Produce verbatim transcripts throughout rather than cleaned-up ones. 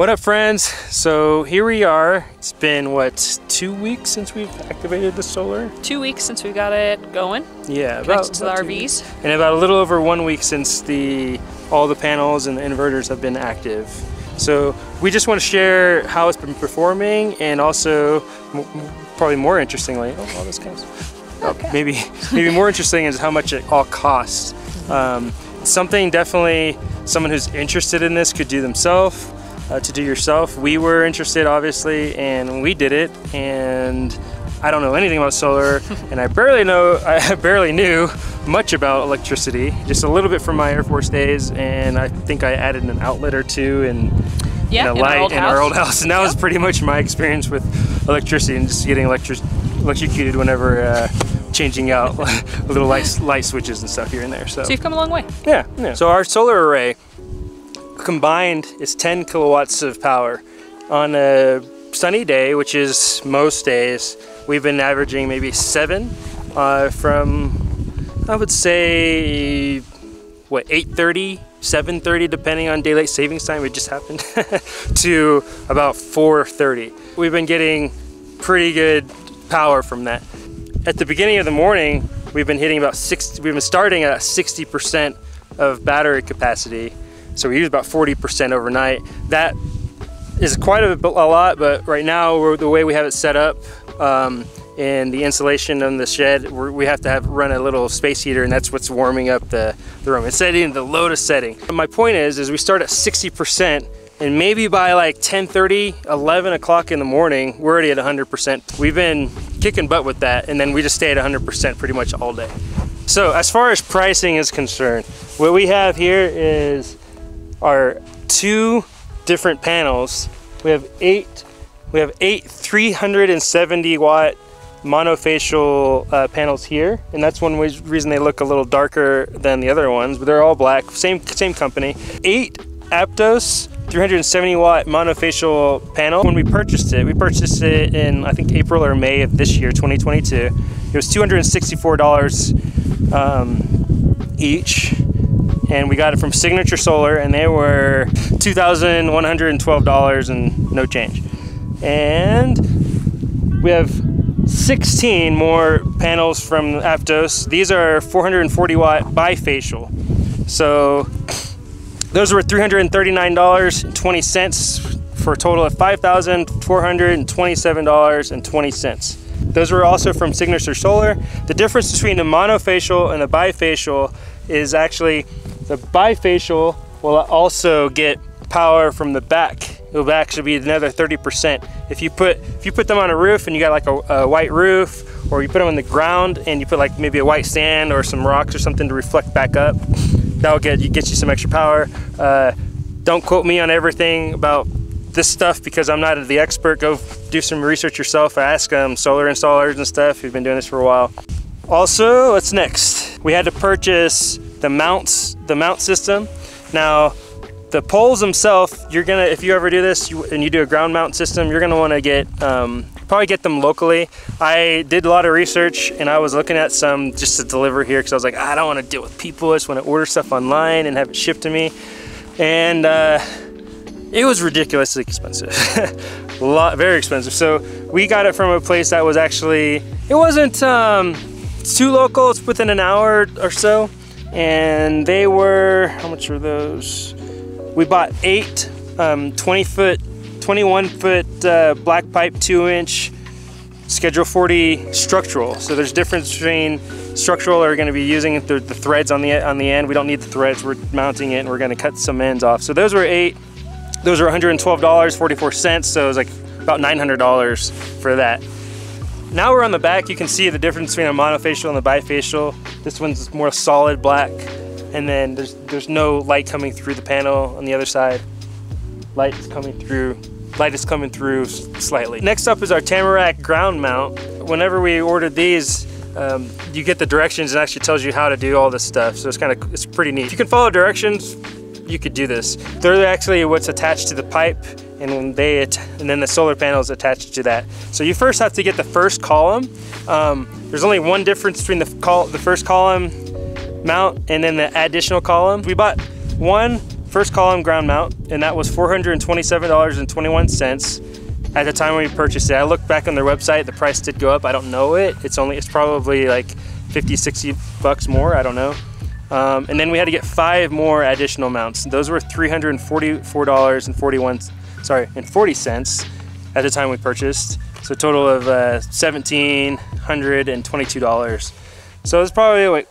What up, friends? So here we are. It's been, what, two weeks since we've activated the solar? Two weeks since we got it going. Yeah, about, to about the R Vs. And about a little over one week since the all the panels and the inverters have been active. So we just want to share how it's been performing, and also, probably more interestingly, oh, all this comes. Okay. Oh, maybe maybe more interesting is how much it all costs. Um, something definitely someone who's interested in this could do themselves. Uh, to do yourself. We were interested, obviously, and we did it, and I don't know anything about solar, and I barely know I barely knew much about electricity, just a little bit from my Air Force days, and I think I added an outlet or two and, yeah, and a light in our, our old house, and that yep. was pretty much my experience with electricity, and just getting electric electrocuted whenever uh, changing out little light, light switches and stuff here and there. So, so you've come a long way. Yeah, yeah. So our solar array combined is ten kilowatts of power. On a sunny day, which is most days, we've been averaging maybe seven uh, from, I would say, what, eight thirty, seven thirty, depending on daylight savings time, it just happened, to about four thirty. We've been getting pretty good power from that. At the beginning of the morning, we've been hitting about sixty, we've been starting at sixty percent of battery capacity. So we use about forty percent overnight. That is quite a, a lot, but right now, we're, the way we have it set up um, and the insulation on the shed, we're, we have to have run a little space heater, and that's what's warming up the, the room. It's setting the lowest setting. But my point is, is we start at sixty percent, and maybe by like ten thirty, eleven o'clock in the morning, we're already at one hundred percent. We've been kicking butt with that, and then we just stay at one hundred percent pretty much all day. So as far as pricing is concerned, what we have here is are two different panels. We have eight, we have eight three hundred seventy watt monofacial uh, panels here, and that's one reason they look a little darker than the other ones, but they're all black, same same company. Eight Aptos three hundred seventy watt monofacial panel. When we purchased it, we purchased it in, I think, April or May of this year, twenty twenty-two. It was two hundred sixty-four dollars um, each. And we got it from Signature Solar, and they were two thousand one hundred twelve dollars and no change. And we have sixteen more panels from Aptos. These are four hundred forty watt bifacial. So those were three hundred thirty-nine dollars and twenty cents for a total of five thousand four hundred twenty-seven dollars and twenty cents. Those were also from Signature Solar. The difference between the monofacial and the bifacial is actually the bifacial will also get power from the back. It'll actually be another thirty percent. If you put if you put them on a roof and you got like a, a white roof, or you put them on the ground and you put like maybe a white sand or some rocks or something to reflect back up, that'll get you get you some extra power. Uh, don't quote me on everything about this stuff because I'm not the expert. Go do some research yourself. Ask um, solar installers and stuff who've been doing this for a while. Also, what's next? We had to purchase the mounts, the mount system. Now, the poles themselves, you're gonna, if you ever do this you, and you do a ground mount system, you're gonna wanna get, um, probably get them locally. I did a lot of research, and I was looking at some just to deliver here because I was like, I don't wanna deal with people, I just wanna order stuff online and have it shipped to me. And uh, it was ridiculously expensive. a lot, very expensive. So we got it from a place that was actually, it wasn't um, too local, it's within an hour or so. And they were, how much were those? We bought eight um, twenty foot, twenty-one foot uh, black pipe, two inch schedule forty structural. So there's difference between structural are gonna be using the, the threads on the, on the end. We don't need the threads, we're mounting it and we're gonna cut some ends off. So those were eight, those were one hundred twelve dollars and forty-four cents. So it was like about nine hundred dollars for that. Now we're on the back, you can see the difference between a monofacial and the bifacial. This one's more solid black, and then there's, there's no light coming through the panel on the other side. Light is coming through, light is coming through slightly. Next up is our Tamarack ground mount. Whenever we ordered these, um, you get the directions and actually tells you how to do all this stuff. So it's kind of, it's pretty neat. If you can follow directions, you could do this. They're actually what's attached to the pipe, and when they and then the solar panel is attached to that. So you first have to get the first column. Um, there's only one difference between the col the first column mount and then the additional column. We bought one first column ground mount, and that was four hundred twenty-seven dollars and twenty-one cents at the time we purchased it. I looked back on their website, the price did go up. I don't know it. It's only, it's probably like fifty, sixty bucks more, I don't know. Um, and then we had to get five more additional mounts. Those were three hundred forty-four dollars and forty-one, sorry, and forty cents at the time we purchased. So a total of uh, one thousand seven hundred twenty-two dollars. So it was probably wait,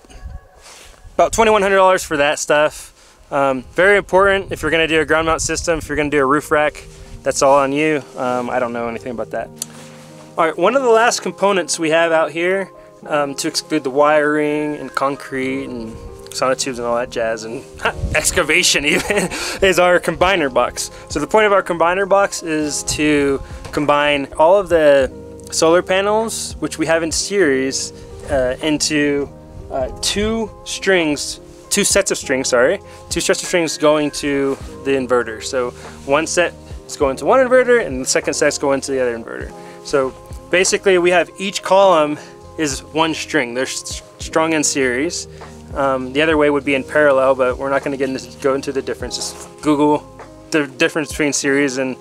about twenty-one hundred dollars for that stuff. Um, very important if you're gonna do a ground mount system, if you're gonna do a roof rack, that's all on you. Um, I don't know anything about that. All right, one of the last components we have out here um, to exclude the wiring and concrete and sonotubes and all that jazz and excavation even is our combiner box. So the point of our combiner box is to combine all of the solar panels, which we have in series, uh, into uh, two strings, two sets of strings, sorry, two sets of strings going to the inverter. So one set is going to one inverter and the second set's going to the other inverter. So basically we have each column is one string. They're strung in series. Um, the other way would be in parallel, but we're not going to get into, go into the difference. Just Google the difference between series and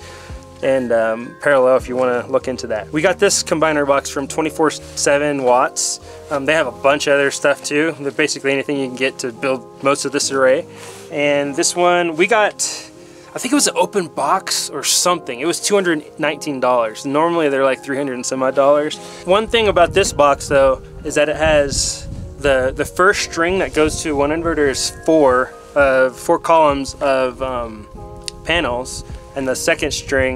and um, parallel if you want to look into that. We got this combiner box from twenty-four seven Watts. Um, they have a bunch of other stuff too. They're basically anything you can get to build most of this array. And this one we got, I think it was an open box or something. It was two hundred nineteen dollars. Normally they're like three hundred and some odd dollars. One thing about this box though is that it has The, the first string that goes to one inverter is four of uh, four columns of um, panels, and the second string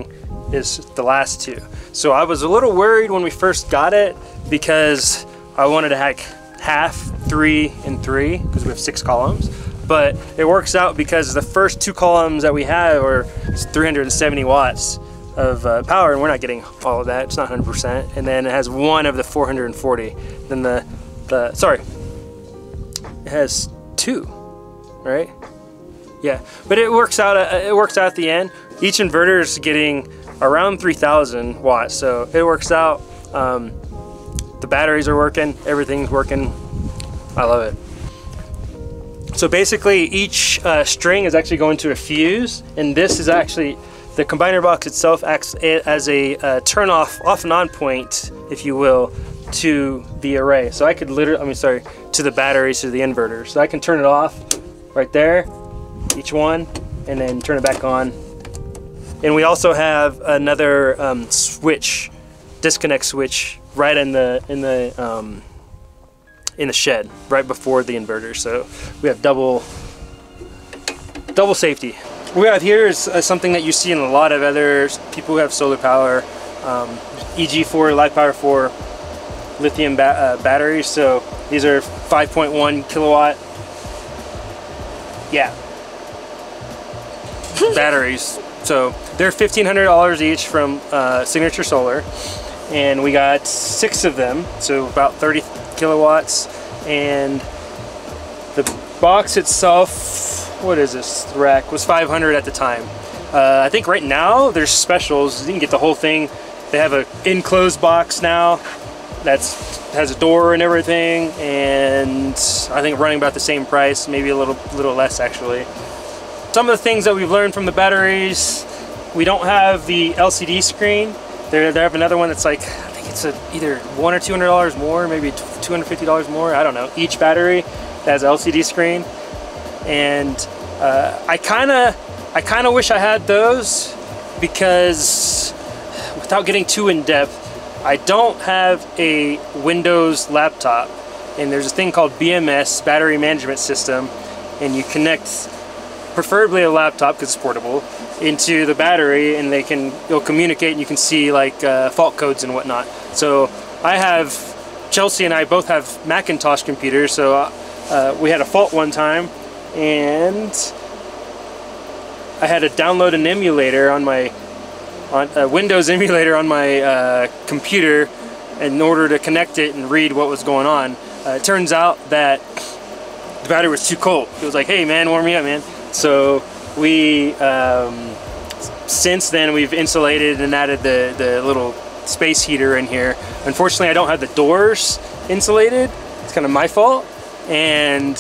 is the last two. So I was a little worried when we first got it because I wanted to hack half, three, and three because we have six columns. But it works out because the first two columns that we have are three hundred seventy watts of uh, power, and we're not getting all of that. It's not one hundred percent. And then it has one of the four hundred forty. Then the Uh, sorry, it has two, right? Yeah, but it works out. Uh, it works out at the end. Each inverter is getting around three thousand watts, so it works out. Um, the batteries are working. Everything's working. I love it. So basically, each uh, string is actually going to a fuse, and this is actually the combiner box itself acts as a uh, turn off, off and on point, if you will, to the array. So I could literally, I mean, sorry, to the batteries, to the inverter. So I can turn it off right there, each one, and then turn it back on. And we also have another um, switch, disconnect switch, right in the in the um, in the shed, right before the inverter. So we have double double safety. What we have here is uh, something that you see in a lot of other people who have solar power, um, E G four, Live Power four. Lithium ba uh, batteries. So these are five point one kilowatt, yeah, batteries. So they're fifteen hundred dollars each from uh, Signature Solar, and we got six of them, so about thirty kilowatts. And the box itself, what is this rack, was five hundred at the time. uh, I think right now there's specials. You can get the whole thing. They have an enclosed box now that's has a door and everything, and I think running about the same price, maybe a little little less actually. Some of the things that we've learned from the batteries: we don't have the L C D screen. They have another one that's like, I think it's a, either one or two hundred dollars more, maybe two hundred fifty dollars more. I don't know. Each battery that has an L C D screen, and uh, I kind of I kind of wish I had those, because without getting too in depth, I don't have a Windows laptop, and there's a thing called B M S, battery management system, and you connect preferably a laptop because it's portable into the battery, and they can they'll communicate, and you can see like uh, fault codes and whatnot. So I have, Chelsea and I both have Macintosh computers, so uh, we had a fault one time, and I had to download an emulator on my on a Windows emulator on my uh, computer in order to connect it and read what was going on. Uh, it turns out that the battery was too cold. It was like, hey man, warm me up man. So we, um, since then we've insulated and added the, the little space heater in here. Unfortunately, I don't have the doors insulated. It's kind of my fault. And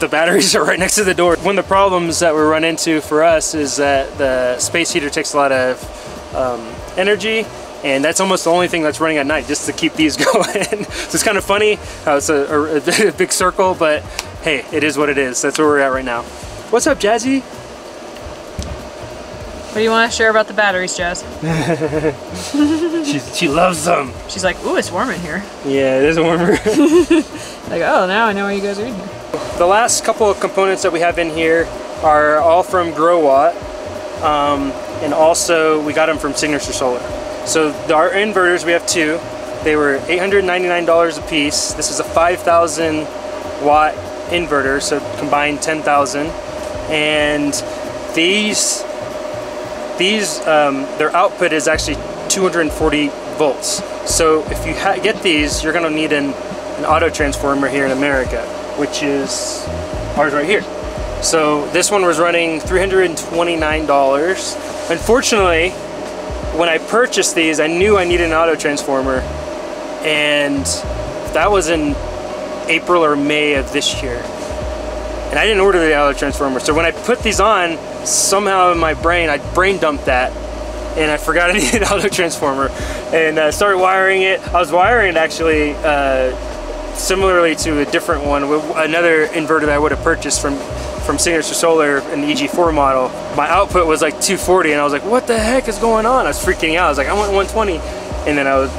The batteries are right next to the door. One of the problems that we run into for us is that the space heater takes a lot of um, energy, and that's almost the only thing that's running at night, just to keep these going. So it's kind of funny how it's a, a, a big circle, but hey, it is what it is. That's where we're at right now. What's up, Jazzy? What do you want to share about the batteries, Jazz? she, she loves them. She's like, ooh, it's warm in here. Yeah, it is warmer. Like, oh, now I know why you guys are in here. The last couple of components that we have in here are all from Growatt, um, and also we got them from Signature Solar. So the, our inverters, we have two. They were eight hundred ninety-nine dollars a piece. This is a five thousand watt inverter, so combined ten thousand. And these These, um, their output is actually two hundred forty volts. So if you ha get these, you're gonna need an, an auto transformer here in America, which is ours right here. So this one was running three hundred twenty-nine dollars. Unfortunately, when I purchased these, I knew I needed an auto transformer, and that was in April or May of this year. And I didn't order the auto transformer. So when I put these on, somehow in my brain, I brain dumped that, and I forgot I needed an auto transformer, and I uh, started wiring it. I was wiring it actually uh, similarly to a different one, with another inverter that I would have purchased from from Signature Solar, an E G four model. My output was like two forty, and I was like, what the heck is going on? I was freaking out. I was like, I want one twenty, and then I was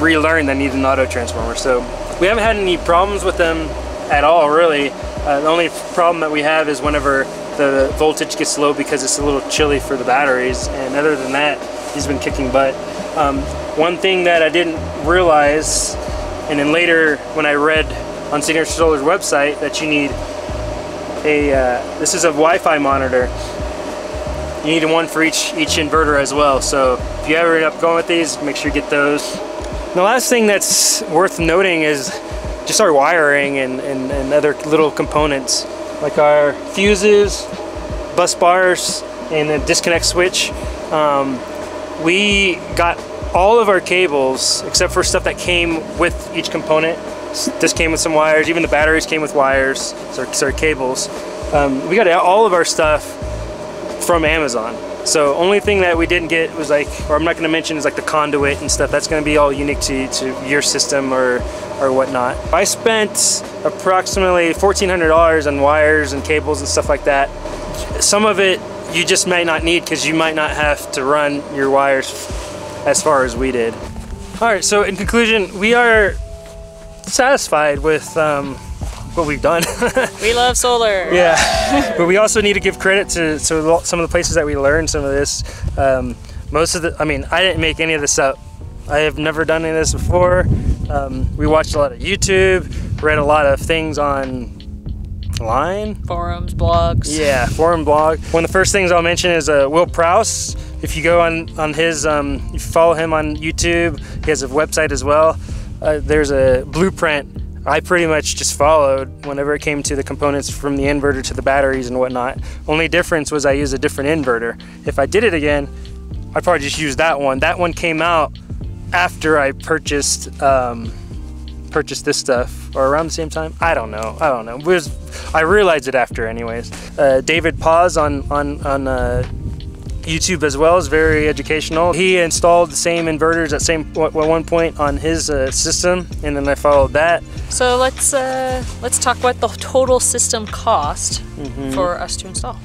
relearned I needed an auto transformer. So we haven't had any problems with them at all, really. Uh, the only problem that we have is whenever the voltage gets low, because it's a little chilly for the batteries, and other than that, he's been kicking butt. Um, one thing that I didn't realize, and then later when I read on Signature Solar's website, that you need a, uh, this is a Wi-Fi monitor. You need one for each, each inverter as well, so if you ever end up going with these, make sure you get those. And the last thing that's worth noting is just our wiring and, and, and other little components, like our fuses, bus bars, and a disconnect switch. Um, we got all of our cables, except for stuff that came with each component. This came with some wires, even the batteries came with wires, so, so cables. Um, we got all of our stuff from Amazon. So only thing that we didn't get was like, or I'm not gonna mention, is like the conduit and stuff. That's gonna be all unique to, to your system or, or whatnot. I spent approximately fourteen hundred dollars on wires and cables and stuff like that. Some of it you just might not need, because you might not have to run your wires as far as we did. All right, so in conclusion, we are satisfied with um, what we've done. We love solar. Yeah, but we also need to give credit to, to some of the places that we learned some of this. Um, most of the, I mean, I didn't make any of this up. I have never done any of this before. Um, we watched a lot of YouTube, read a lot of things online. Forums, blogs. Yeah, forum, blog. One of the first things I'll mention is uh, Will Prowse. If you go on, on his, um, if you follow him on YouTube, he has a website as well. Uh, there's a blueprint I pretty much just followed whenever it came to the components from the inverter to the batteries and whatnot. Only difference was I used a different inverter. If I did it again, I'd probably just use that one. That one came out after I purchased um, purchased this stuff, or around the same time. I don't know. I don't know. It was, I realized it after, anyways. Uh, David Poz on on on uh, YouTube as well is very educational. He installed the same inverters at same at one point on his uh, system, and then I followed that. So let's uh, let's talk about the total system cost mm-hmm. for us to install.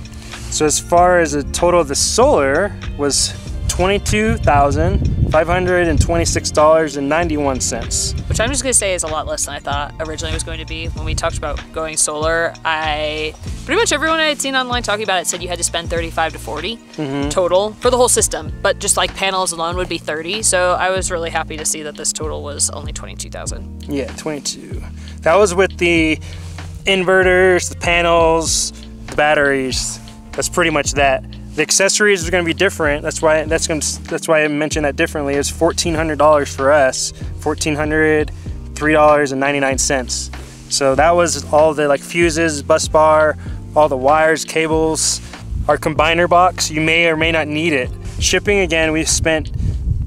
So as far as the total, the solar was twenty-two thousand. five hundred twenty-six dollars and ninety-one cents. Which I'm just gonna say is a lot less than I thought originally it was going to be. When we talked about going solar, I pretty much everyone I had seen online talking about it said you had to spend thirty-five to forty mm-hmm. total for the whole system, but just like panels alone would be thirty. So I was really happy to see that this total was only twenty-two thousand. Yeah, twenty-two. That was with the inverters, the panels, the batteries. That's pretty much that. The accessories are going to be different. That's why that's going to, that's why I mentioned that differently. It's fourteen hundred dollars for us, fourteen hundred, three dollars and ninety-nine cents. So that was all the like fuses, bus bar, all the wires, cables, our combiner box. You may or may not need it. Shipping, again, we spent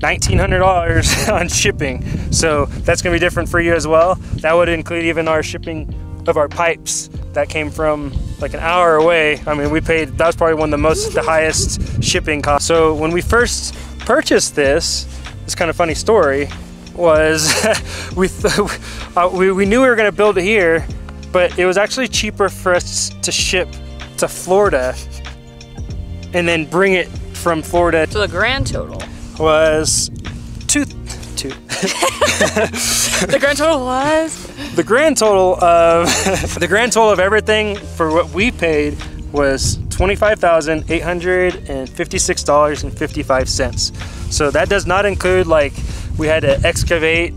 nineteen hundred dollars on shipping. So that's going to be different for you as well. That would include even our shipping of our pipes. that came from like an hour away. I mean, we paid, that was probably one of the most, the highest shipping costs. So when we first purchased this, this kind of funny story was we, uh, we, we knew we were gonna build it here, but it was actually cheaper for us to ship to Florida and then bring it from Florida. So the grand total was two, two. The grand total was? The grand total of, the grand total of everything for what we paid was twenty-five thousand eight hundred fifty-six dollars and fifty-five cents. So that does not include, like, we had to excavate,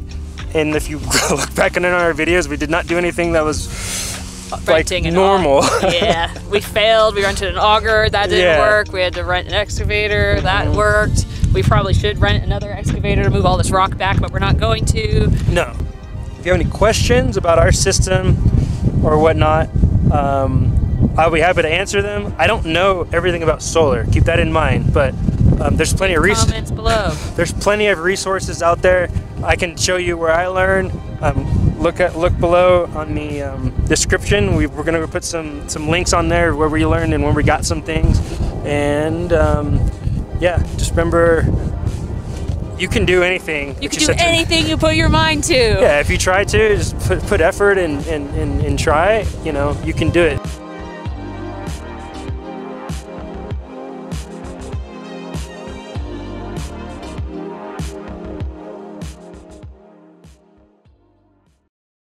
and if you look back in our videos, we did not do anything that was renting like normal. Yeah, we failed. We rented an auger, that didn't yeah. work. We had to rent an excavator, that worked. We probably should rent another excavator to move all this rock back, but we're not going to. No. If you have any questions about our system or whatnot, um, I'll be happy to answer them. I don't know everything about solar. Keep that in mind, but um, there's plenty of resources below. There's plenty of resources out there. I can show you where I learned. Um, look at look below on the um, description. We, we're gonna put some some links on there where we learned and where we got some things. And um, yeah, just remember, you can do anything. You can do anything you put your mind to. Yeah, if you try to, just put, put effort and, and, and, and try, you know, you can do it.